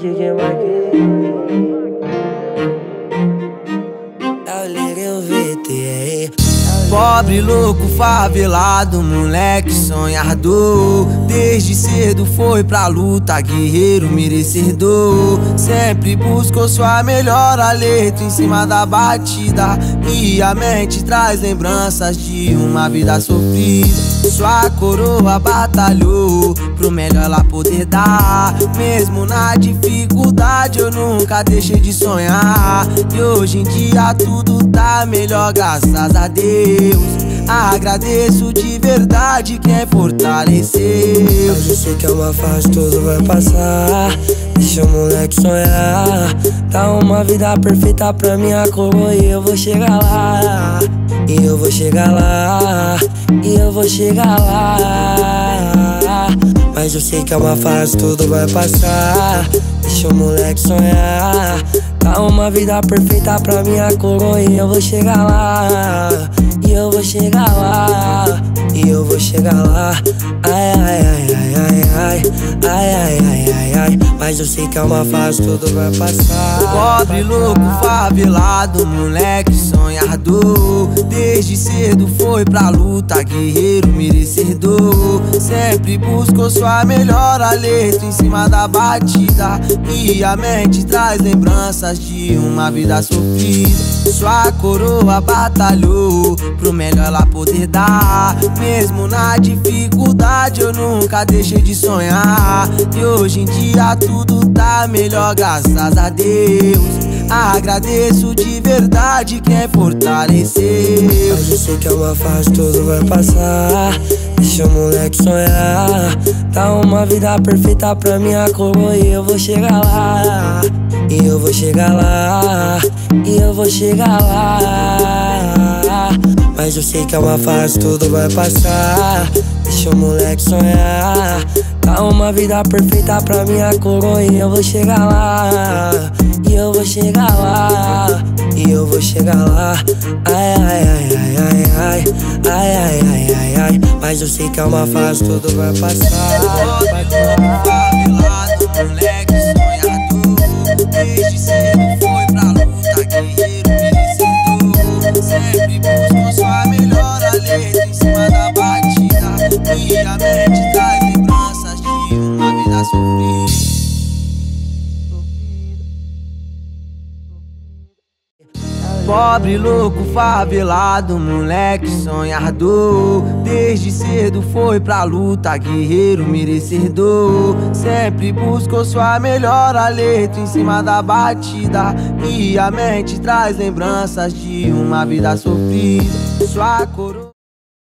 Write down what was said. DJ Mike. Pobre, louco, favelado, moleque sonhador. Desde cedo foi pra luta, guerreiro merecedor. Sempre buscou sua melhor, alerta em cima da batida. E a mente traz lembranças de uma vida sofrida. Sua coroa batalhou pro melhor ela poder dar. Mesmo na dificuldade eu nunca deixei de sonhar. E hoje em dia tudo tá melhor, graças a Deus. Agradeço de verdade quem fortaleceu. Mas eu sei que é uma fase, tudo vai passar. Deixa o moleque sonhar. Dá uma vida perfeita pra minha coroa e eu vou chegar lá. E eu vou chegar lá, e eu vou chegar lá. Mas eu sei que é uma fase, tudo vai passar. Deixa o moleque sonhar. Dá uma vida perfeita pra minha coroa e eu vou chegar lá. E eu vou chegar lá, e eu vou chegar lá. Ai, ai, ai, ai, ai, ai, ai, ai, ai, ai, ai. Mas eu sei que é uma fase, tudo vai passar. Pobre, louco, favelado, moleque sonhador. Desde cedo foi pra luta, guerreiro merecedor. Sempre buscou sua melhor, alerta em cima da batida. E a mente traz lembranças de uma vida sofrida. Sua coroa batalhou pro melhor ela poder dar. Mesmo na dificuldade eu nunca deixei de sonhar. E hoje em dia tudo tá melhor, graças a Deus. Agradeço de verdade quem fortaleceu. Mas eu sei que é uma fase, tudo vai passar. Deixa o moleque sonhar. Dá uma vida perfeita pra minha coroa e eu vou chegar lá. E eu vou chegar lá, e eu vou chegar lá. Mas eu sei que é uma fase, tudo vai passar. Deixa o moleque sonhar. Dá uma vida perfeita pra minha coroa e eu vou chegar lá. E eu vou chegar lá, e eu vou chegar lá. Ai, ai, ai, ai, ai, ai, ai, ai, ai, ai, ai. Mas eu sei que é uma fase, tudo vai passar. Vai favelado, moleque sonhador. Desde cedo foi pra luta, guerreiro merecedor. Sempre buscou sua melhor, alerta em cima da batida. E a mente traz lembranças de uma vida sofrida. Pobre, louco, favelado, moleque sonhador. Desde cedo foi pra luta, guerreiro merecedor. Sempre buscou sua melhor, alerta em cima da batida. E a mente traz lembranças de uma vida sofrida. Sua coroa